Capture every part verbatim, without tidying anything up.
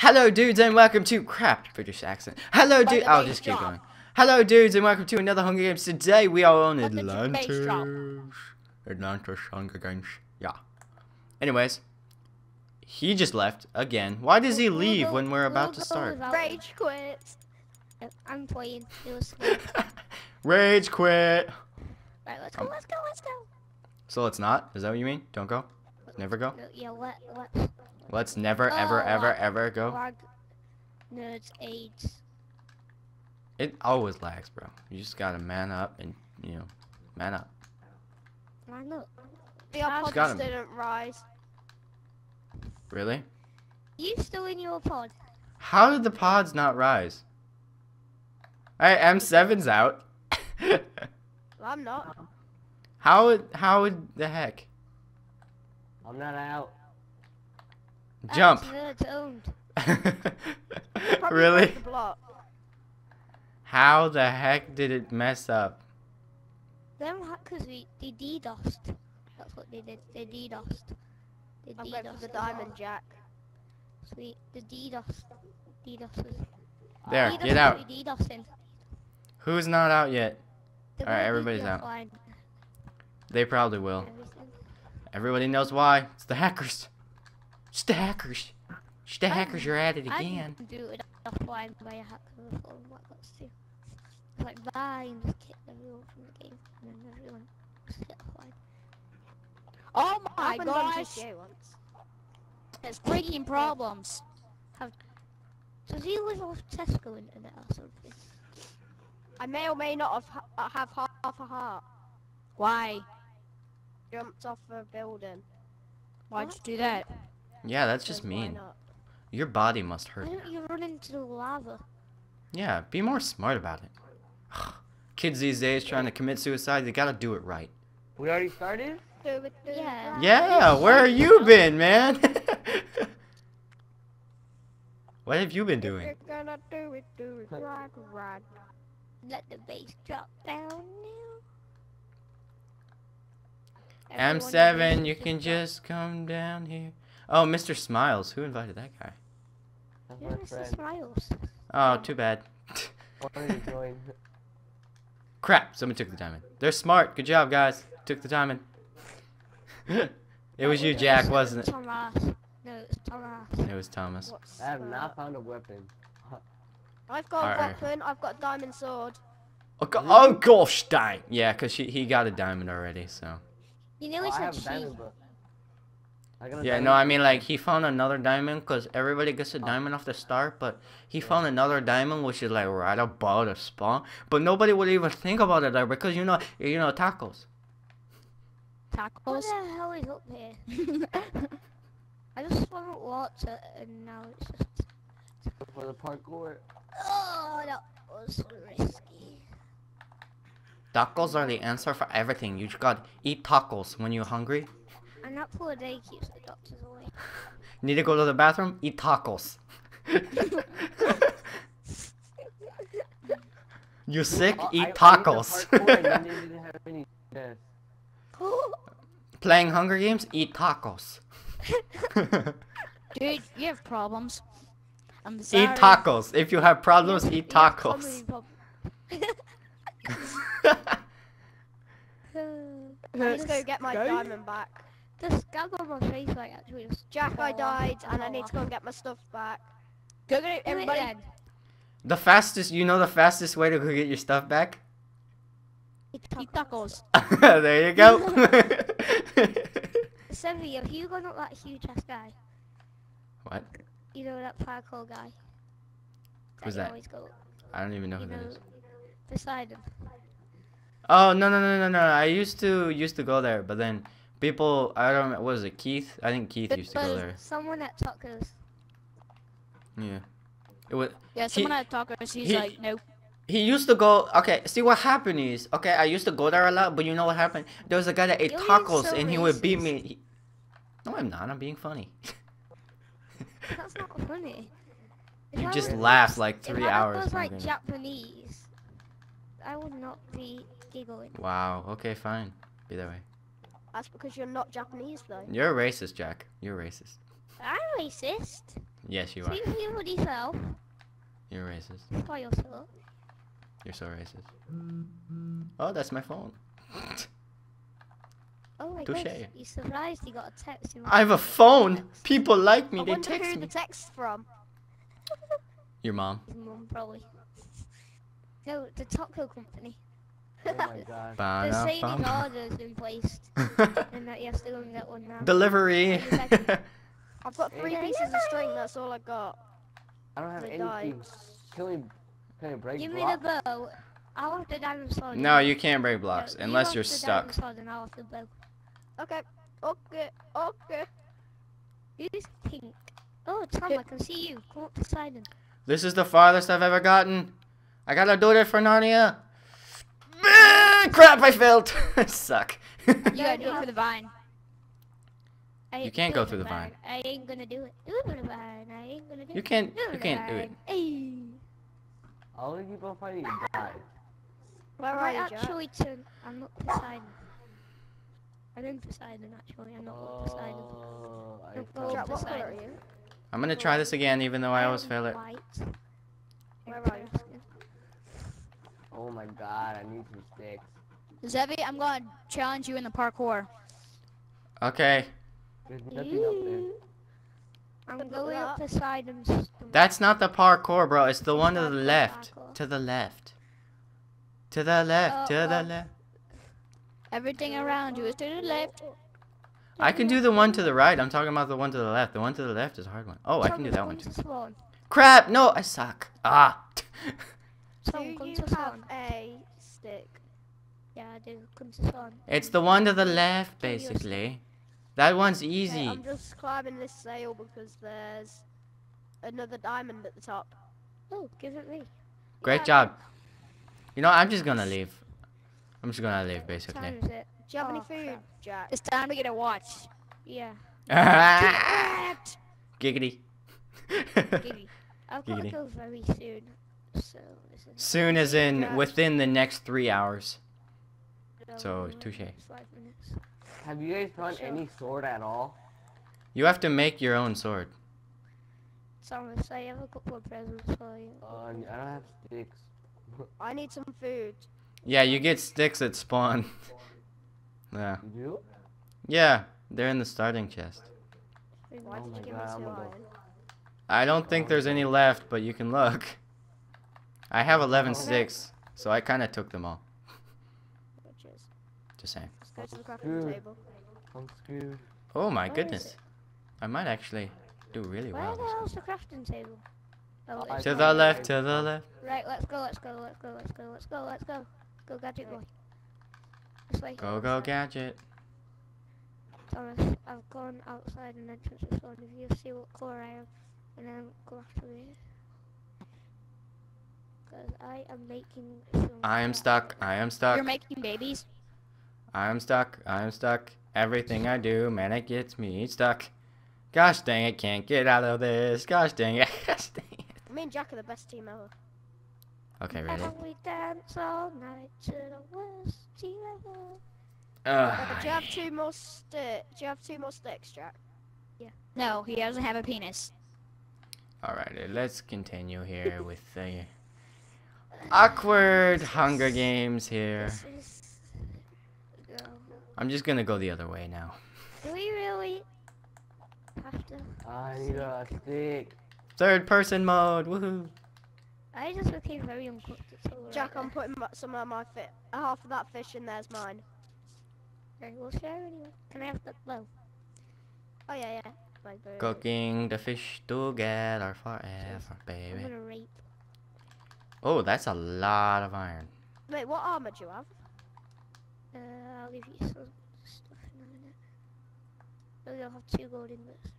Hello dudes and welcome to crap British accent. Hello dude, I'll just keep going. Hello dudes and welcome to another Hunger Games. Today we are on Atlantis. Atlantis Hunger Games. Yeah. Anyways, he just left again. Why does he leave when we're about to start? Rage quit. I'm playing. It was Rage quit. Right, let's go. Let's go. Let's go. So let's not. Is that what you mean? Don't go. Never go. Yeah. What? What? Let's never, oh, ever, ever, lag, ever go. Lag. No, it's AIDS. It always lags, bro. You just gotta man up and, you know, man up. Man up. The pod didn't rise. Really? You still in your pod? How did the pods not rise? Hey, M seven's out. Well, I'm not. How? How the heck? I'm not out. Jump. Really? How the heck did it mess up? Them hackers, we they DDoSed. That's what they did. They DDoSed. They I'm going for the diamond jack. Sweet. The DDoS. DDoSed. There. DDoSed, get out. Who's not out yet? All right, everybody's out. Line. They probably will. Everybody knows why. It's the hackers. It's the hackers. It's the hackers are at it again. I do it offline by a hacker before what else too. Like bye and just kick everyone from the game and then everyone just get offline. Oh my gosh! There's breaking problems. Have, does he live off Tesco internet or something? I may or may not have, have half a heart. Why? Jumped off a building. Why'd you do that? Yeah, that's just mean. Your body must hurt. Why don't you run into the lava? Yeah, be more smart about it. Kids these days trying to commit suicide, they gotta do it right. We already started? Yeah. Yeah, where have you been, man? What have you been doing? We're gonna do it, do it, rock, rock. Let the bass drop down now. M seven, you can just come down here. Oh, Mister Smiles. Who invited that guy? Yeah, Mister Smiles. Oh, too bad. Crap, someone took the diamond. They're smart. Good job, guys. Took the diamond. It was you, Jack, wasn't it? Thomas. No, it was Thomas. It was Thomas. I have not found a weapon. I've got a weapon. I've got a diamond sword. Oh, go oh gosh, dang. Yeah, because he got a diamond already, so. You know it's not cheap. Yeah, no, I mean, like, he found another diamond because everybody gets a diamond off the start, but he found another diamond, which is, like, right above the spawn, but nobody would even think about it, like, because, you know, you know, tacos. Tacos? What the hell is up here? I just swallowed water, and now it's just... For the parkour. Oh, that was risky. Tacos are the answer for everything. You just gotta eat tacos when you're hungry. And that poor day keeps the doctors away. Need to go to the bathroom? Eat tacos. You sick? Oh, eat I, tacos. I didn't have any Playing Hunger Games? Eat tacos. Dude, you have problems. I'm sorry. Eat tacos. If you have problems, you, eat tacos. Let's go get my go. diamond back. The scab on my face, like, actually was Jack, I died, and I need to go and get my stuff back. Go get it, everybody. The fastest, you know the fastest way to go get your stuff back? Eat tacos. There you go. Sevy, have you gone up that huge-ass guy? What? You know, that parkour guy. Who's that? I don't even know who that is. Beside him. Oh, no, no, no, no, no. I used to, used to go there, but then... People, I don't know, what was it, Keith? I think Keith but, used to go there. Someone at Tacos. Yeah. It was, yeah, someone he, at Tacos, he's he, like, nope. He used to go, okay, see what happened is, okay, I used to go there a lot, but you know what happened? There was a guy that ate You're tacos, so and racist. he would beat me. He, no, I'm not, I'm being funny. That's not funny. If you I just laugh like three if hours. If I was like Japanese, I would not be giggling. Wow, okay, fine. Be that way. That's because you're not Japanese, though. You're racist, Jack. You're racist. I'm racist. Yes, you are. Speak for yourself. You're racist. For yourself. You're so racist. Oh, that's my phone. Oh my Touché. Gosh, you surprised you got a text. I have a phone. Text. People like me, I they text me. I wonder who the text from. Your mom. His mom, probably. No, the taco company. Oh my God. The same order's been placed. And that you have to go and get one now. Delivery. I've got three pieces of string, that's all I got. I don't have they anything. Can we, can we break Give blocks? me the bow. I'll have the diamond sword. No, you can't break blocks no, unless you you're stuck. Sword and I'll have the bow. Okay, okay, okay. Who's pink? Oh, Tom, I can see you. Come up the side. And... This is the farthest I've ever gotten. I gotta do that for Narnia. Crap, I failed. I suck. You gotta do it for the vine. You can't go through the vine. I ain't gonna do it. Do it for the vine. I ain't gonna do it. You can't. You can't do it. Hey. All the people fighting die. Where are you, Jack? Actually, turn. I'm not Poseidon. I'm in Poseidon, actually. I'm not oh, Poseidon. I'm, I Jack, what color are you? I'm gonna try this again, even though I always fail it. White. Where are you? Oh my God, I need some sticks. Zebby, I'm gonna challenge you in the parkour. Okay. There's nothing up there. I'm going up the side and... That's not the parkour, bro. It's the one to the left. To the left. To the left. To the left. Everything around you is to the left. I can do the one to the right. I'm talking about the one to the left. The one to the left is a hard one. Oh, I can do that one too. Crap! No, I suck. Ah. Do you have a stick? Yeah, I do. Come to spawn. It's the one to the left, basically. That one's easy. Okay, I'm just climbing this sail because there's another diamond at the top. Oh, give it me. Great yeah, job. You know, I'm just gonna leave. I'm just gonna leave, basically. What time is it? Do you have oh, any food, crap. Jack? It's time to get a watch. Yeah. Giggity. Giggity. I'll probably Giggity. go very soon. So, this is soon as in crash. within the next three hours. So, touche. Have you guys found sure. any sword at all? You have to make your own sword. Thomas, I have a couple of presents for you. Uh, I don't have sticks. I need some food. Yeah, you get sticks at spawn. Yeah. You do? Yeah, they're in the starting chest. Wait, why did oh you give God, me two iron? I don't think there's any left, but you can look. I have eleven okay. sticks, so I kind of took them all. Just saying. Go to the crafting table. I'm screwed. Oh my Where goodness. I might actually do really Where well. Where the hell's the crafting table? Oh, to the right. left, to the left. Right, let's go, let's go, let's go, let's go, let's go, let's go. Go, Gadget Boy. This way. Go, go, Gadget. Thomas, I've gone outside and entrance this one. If you see what color I am, and then go after me. Because I am making some I am stuck, I am stuck. You're making babies? I'm stuck, I'm stuck. Everything I do, man, it gets me stuck. Gosh dang it, can't get out of this. Gosh dang it, gosh dang it. Me and Jack are the best team ever. Okay, really? And we dance all night to the worst team ever. Uh, do you have two more sti- Do you have two more sticks, Jack? Yeah. No, he doesn't have a penis. Alright, let's continue here with the awkward Hunger Games here. I'm just gonna go the other way now. Do we really have to? I need a stick. Third person mode, woohoo! I just became very uncomfortable. Jack, right I'm there. putting some of my fit, half of that fish in there's mine. Okay, we'll share anyway. Can I have the blow? Oh yeah, yeah. Like, Cooking the fish together forever, baby. I'm gonna rape. Oh, that's a lot of iron. Wait, what armor do you have? Uh, I'll leave you some stuff in a minute. Maybe I'll have two gold ingots.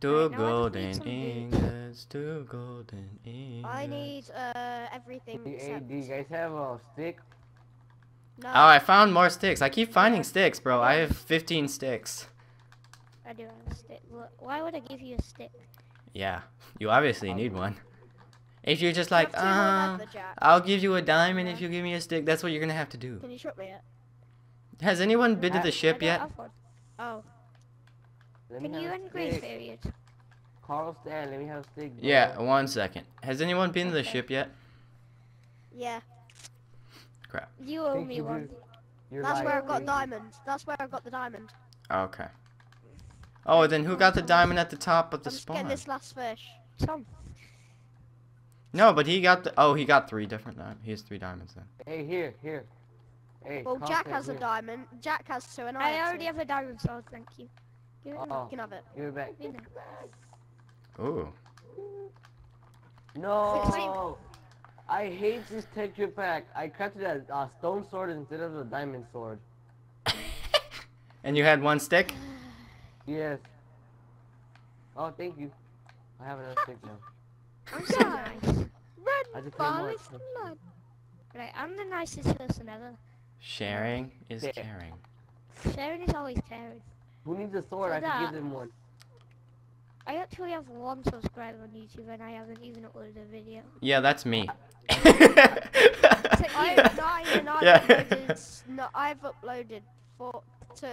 Two right, golden ingots, two golden ingots. I need uh, everything. Do, do you guys have a stick? No. Oh, I found more sticks. I keep finding sticks, bro. I have fifteen sticks. I do have a stick. Why would I give you a stick? Yeah, you obviously need one. If you're just like, ah, uh, I'll give you a diamond yeah. if you give me a stick, that's what you're gonna have to do. Can you shoot me yet? Has anyone been I, to the ship yet? Oh. Can you increase period? Carl Stan, let me have a stick. Bro. Yeah, one second. Has anyone been to the ship yet? Yeah. Crap. You owe me one. You're That's lying. where I got diamond. That's where I got the diamond. Okay. Oh, then who got the diamond at the top of the I'm spawn? Let's get this last fish. Tom. No, but he got the. Oh, he got three different diamonds. He has three diamonds then. Hey, here, here. Hey. Well, Jack has here. a diamond. Jack has two, and I, I already two. have a diamond, so thank you. You uh-oh. can have it. Give it back. Give it back. Ooh. No. I hate this texture pack. I crafted a uh, stone sword instead of a diamond sword. And you had one stick? Yes. Oh, thank you. I have another stick now. I'm so nice. Red ball is blood. Right, I'm the nicest person ever. Sharing is yeah. caring. Sharing is always caring. Who needs a sword? I can give them one. I actually have one subscriber on YouTube and I haven't even uploaded a video. Yeah, that's me. I've nine and I've yeah. uploaded, no, I've uploaded four, two,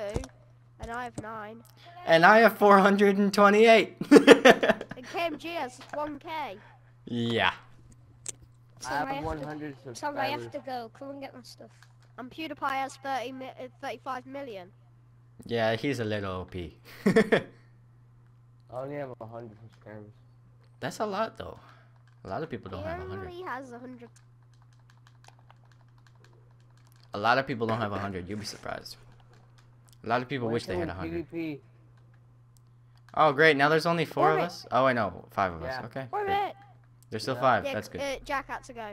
and I have nine. And I have four hundred twenty-eight. And K M G has one K. Yeah. So I have I have one hundred to, so I have to go. Come and get my stuff. And PewDiePie has thirty-five million. Yeah, he's a little O P. I only have a hundred subscribers. That's a lot, though. A lot of people don't he have a hundred. He has a hundred. A lot of people don't have a hundred. You'd be surprised. A lot of people wish they had a hundred. Oh, great! Now there's only four Orbit. of us. Oh, I know, five of yeah. us. Okay. Orbit. There's still yeah. five. Yeah, that's good. Uh, Jack had to go.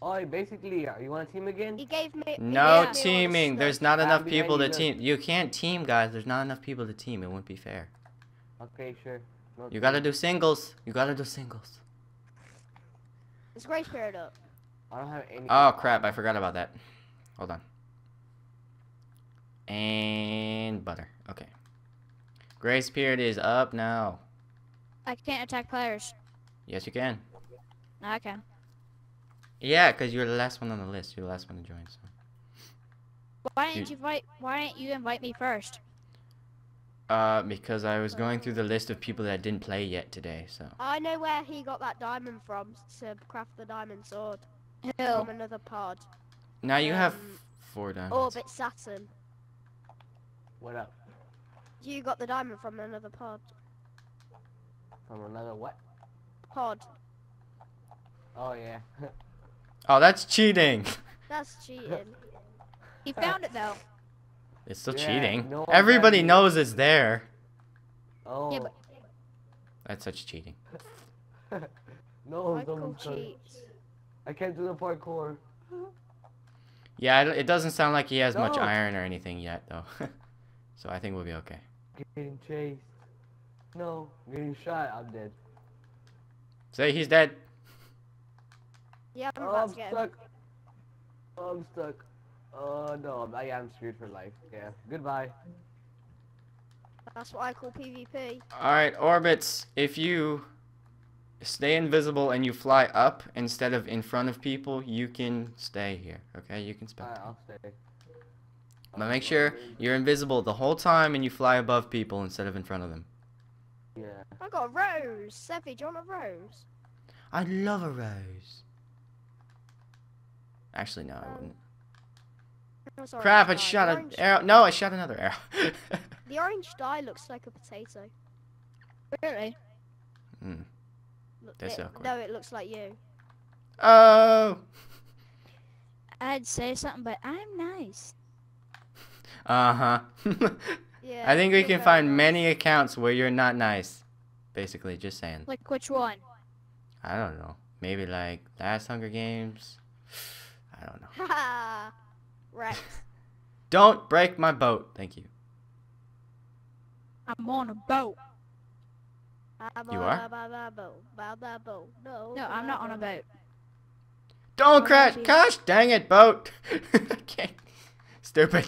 Oh, basically, you want to team again? He gave me. No yeah. teaming. There's not enough people to team. You can't team, guys. There's not enough people to team. It wouldn't be fair. Okay, sure. No you gotta do singles. You gotta do singles. It's great paired up. I don't have any. Oh crap! I forgot about that. Hold on. And butter. Okay. Grace period is up now. I can't attack players. Yes, you can. No, I can. Yeah, cause you're the last one on the list. You're the last one to join. So. Why didn't you invite? Why didn't you invite me first? Uh, because I was going through the list of people that didn't play yet today, so. I know where he got that diamond from to craft the diamond sword. Oh. From another pod. Now you um, have four diamonds. Orbit Saturn. What up? You got the diamond from another pod. From another what? Pod. Oh, yeah. Oh, that's cheating. That's cheating. He found it, though. It's still yeah, cheating. No Everybody knows it's there. Oh. Yeah, but... That's such cheating. No, don't cheat. I can't do the parkour. Yeah, it doesn't sound like he has no. much iron or anything yet, though. So I think we'll be okay. Getting chased. No, getting shot. I'm dead. Say he's dead. Yeah, I'm, oh, I'm stuck. Oh, I'm stuck. Oh uh, no, I am screwed for life. Yeah, goodbye. That's what I call P V P. Alright, Orbits, if you stay invisible and you fly up instead of in front of people, you can stay here, okay? You can spectate. Alright, I'll stay. But make sure you're invisible the whole time and you fly above people instead of in front of them. Yeah. I got a rose! Savage, you want a rose? I love a rose. Actually, no, um, I wouldn't. Oh, sorry, Crap! I shot an arrow. No, I shot another arrow. The orange dye looks like a potato. Really? Hmm. That's it, awkward. No, it looks like you. Oh. I'd say something, but I'm nice. Uh huh. Yeah. I think we can find nice. many accounts where you're not nice. Basically, just saying. Like which one? I don't know. Maybe like last Hunger Games. I don't know. Right. Don't break my boat. Thank you. I'm on a boat. You are? No, I'm not on a boat. Don't crash. Gosh dang it, boat. Okay. Stupid.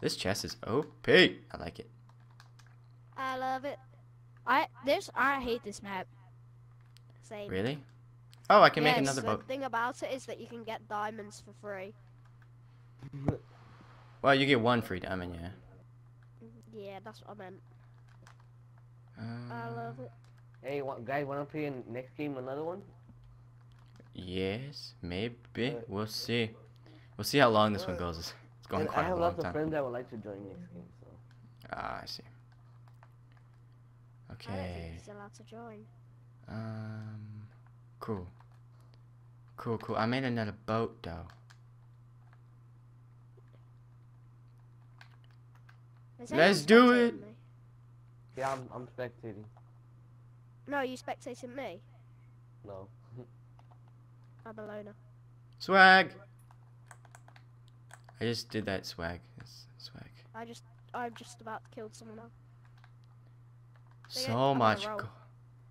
This chest is O P. I like it. I love it. I this I hate this map. Same. Really? Oh, I can yes, make another boat. The thing about it is that you can get diamonds for free. Well, you get one free diamond, yeah. Yeah, that's what I meant. Um, I love it. Hey, what, guys, wanna play in next game another one? Yes, maybe. Uh, we'll see. We'll see how long this uh, one goes. It's going quite a long time. I have lots of friends that would like to join next game. So. Ah, I see. Okay. I don't think he's allowed to join. Um. Cool. Cool, cool. I made another boat though. Let's do it. Me? Yeah, I'm, I'm spectating. No, you spectating me? No. I'm a loner. Swag. I just did that swag. It's swag. I just, I've just about killed someone else. They so much.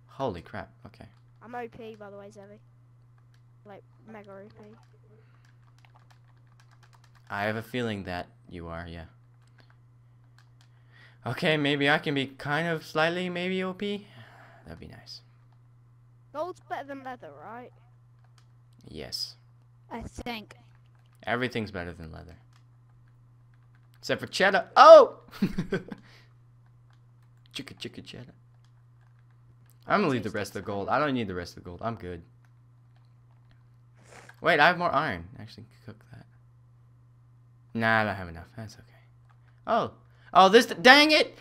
Holy crap. Okay. I'm O P by the way, Zevi. Like mega O P. I have a feeling that you are, yeah. Okay, maybe I can be kind of slightly maybe O P. That'd be nice. Gold's better than leather, right? Yes. I think. Everything's better than leather. Except for cheddar. Oh! Chicka chicka cheddar. I'm gonna leave the rest of the gold. I don't need the rest of the gold. I'm good. Wait, I have more iron. Actually, cook that. Nah, I don't have enough. That's okay. Oh. Oh, this... Dang it!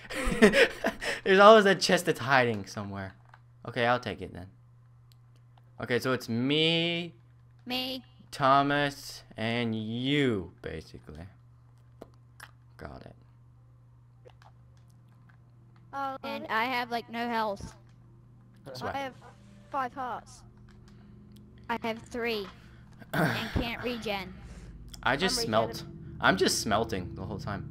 There's always that chest that's hiding somewhere. Okay, I'll take it then. Okay, so it's me... Me. Thomas, and you, basically. Got it. Oh, and I have, like, no health. That's right. I have five hearts. I have three. And can't regen. I just I'm smelt. I'm just smelting the whole time.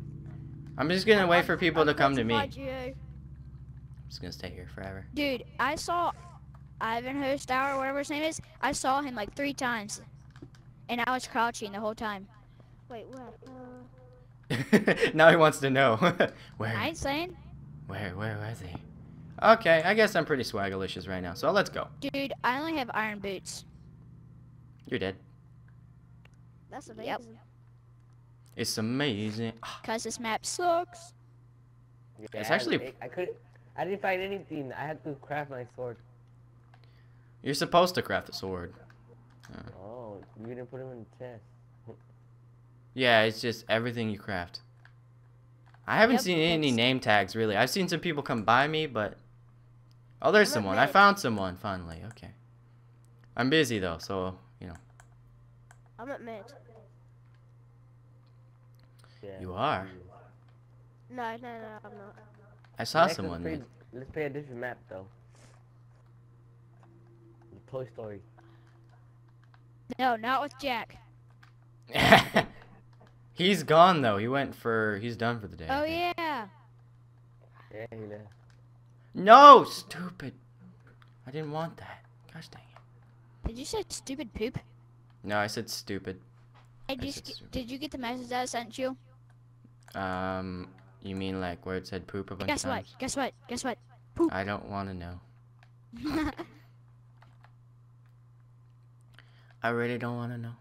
I'm just gonna wait for people to come to me. I'm just gonna stay here forever. Dude, I saw Ivanhoe Tower, whatever his name is. I saw him like three times, and I was crouching the whole time. Wait, what? Uh... now he wants to know. Where? I ain't saying. Where? Where was he? Okay, I guess I'm pretty swagalicious right now, so let's go. Dude, I only have iron boots. You're dead. That's amazing. Yep. It's amazing. Cause this map sucks. Yeah, it's actually. I, I couldn't. I didn't find anything. I had to craft my sword. You're supposed to craft a sword. Uh. Oh, you didn't put him in the chest. Yeah, it's just everything you craft. I haven't yep, seen any name tags really. I've seen some people come by me, but oh, there's I'm someone. I found someone finally. Okay. I'm busy though, so you know. I'm at mid. Yeah. You are. No, no, no, I'm not. I saw Next someone. Let's play, let's play a different map, though. The Toy Story. No, not with Jack. He's gone though. He went for. He's done for the day. Oh yeah. Yeah, he left. No, stupid. I didn't want that. Gosh dang it. Did you say stupid poop? No, I said stupid. I I said stupid. Did you get the message that I sent you? Um, you mean like where it said poop a bunch of times? Guess what? Guess what? Guess what? Poop. I don't want to know. I really don't want to know.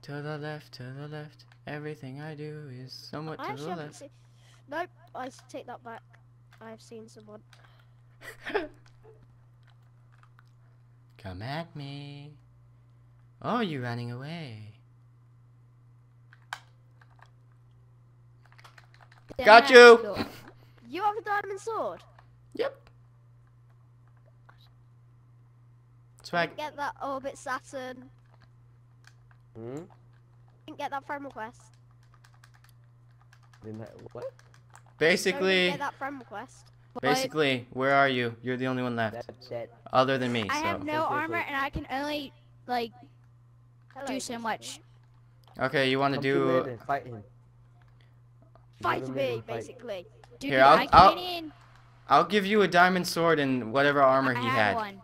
To the left, to the left. Everything I do is somewhat I to the left. Seen... Nope, I take that back. I've seen someone. Come at me. Oh, you're running away. Got you! You have a diamond sword? Yep. Swag. Get that Orbit Saturn. Hmm? Didn't get that friend request. Didn't that, what? Basically... Get that friend request. Basically, where are you? You're the only one left. Other than me, I so. have no armor and I can only, like, do so much. Okay, you want to do... Fight him. Fight me, basically. Dude, Here, I'll, I I'll, in. I'll give you a diamond sword and whatever armor I he had. One.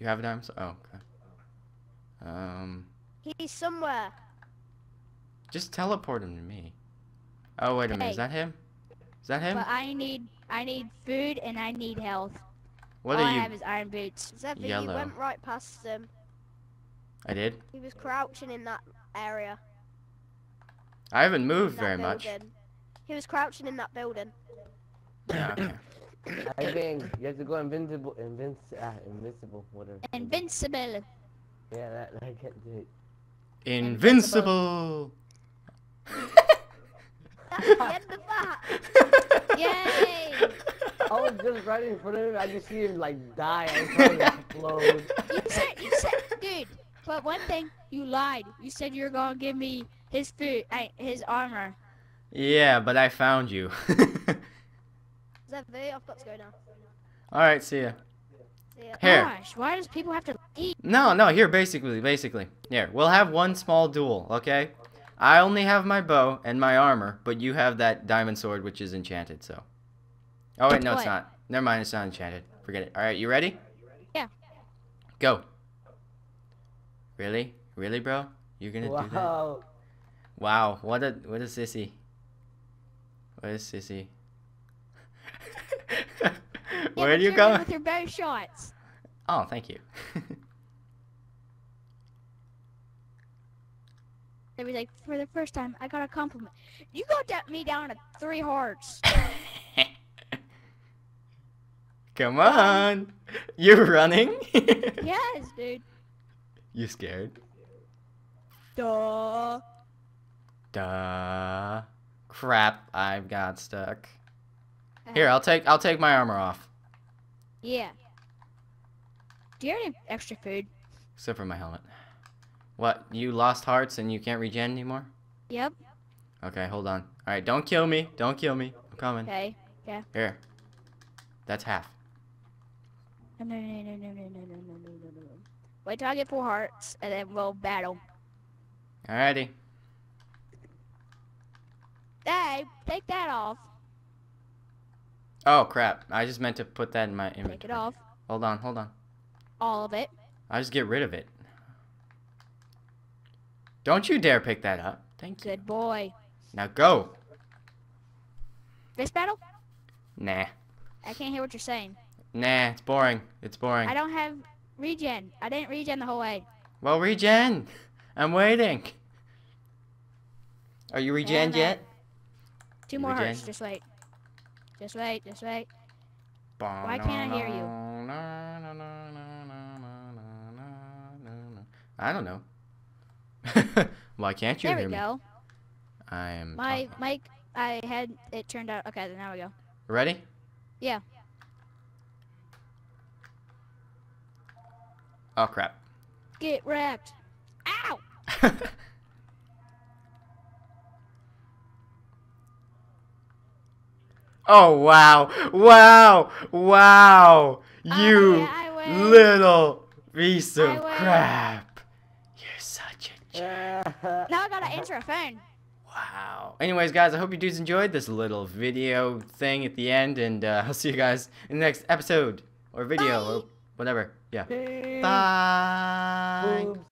You have a diamond sword? Oh, okay. Um... He's somewhere. Just teleport him to me. Oh, wait a hey. minute. Is that him? Is that him? But I need... I need food and I need health. What All are you? I have is iron boots. Zevi, you went right past him. I did? He was crouching in that area. I haven't moved very building. much. He was crouching in that building. Okay. I think you have to go invincible, invinci uh, invincible, whatever. Invincible. Yeah, that I can't do it. Invincible. Get the fuck! Yay! I was just right in front of him. I just see him like die. I saw him explode. You said, you said, dude. But one thing, you lied. You said you were gonna give me his food, I, his armor. Yeah, but I found you. Is that very off cops go now? Alright, see ya. See ya. Here. Gosh, why does people have to eat? No, no, here, basically, basically. Here, we'll have one small duel, okay? I only have my bow and my armor, but you have that diamond sword, which is enchanted, so. Oh, wait, no, it's not. Never mind, it's not enchanted. Forget it. Alright, you ready? Yeah. Go. Really? Really, bro? You're gonna wow. do that? Wow. What a, what a sissy. What a sissy. Where yeah, are you going? With your bow shots. Oh, thank you. They be like, for the first time, I got a compliment. You got me down to three hearts. Come on. Um, You're running? Yes, dude. You scared? Duh. Duh. Crap, I got stuck. Uh, Here, I'll take I'll take my armor off. Yeah. Do you have any extra food? Except for my helmet. What, you lost hearts and you can't regen anymore? Yep. Okay, hold on. Alright, don't kill me. Don't kill me. I'm coming. Okay, yeah. Here. That's half. No, no, no, no, no, no, no, no, no, no, no, no. Wait till I get four hearts and then we'll battle. Alrighty. Hey, take that off. Oh crap, I just meant to put that in my inventory. Take it off. Hold on, hold on. All of it. I just get rid of it. Don't you dare pick that up. Thank you. Good boy. Now go. This battle? Nah. I can't hear what you're saying. Nah, it's boring. It's boring. I don't have regen. I didn't regen the whole way. Well, regen. I'm waiting. Are you regen yeah, yet? Two more regen? Hearts, just wait. Just wait, just wait. Why can't I hear you? I don't know. Why can't you there hear me? There we go. I am My talking. mic, I had it turned out. Okay, then now we go. Ready? Yeah. Oh, crap. Get wrecked. Ow! Oh, wow. Wow. Wow. You oh, yeah, little piece of crap. You're such a jerk. Now I gotta answer a phone. Wow. Anyways, guys, I hope you dudes enjoyed this little video thing at the end, and uh, I'll see you guys in the next episode or video Bye. or whatever. Yeah. Bye. Bye.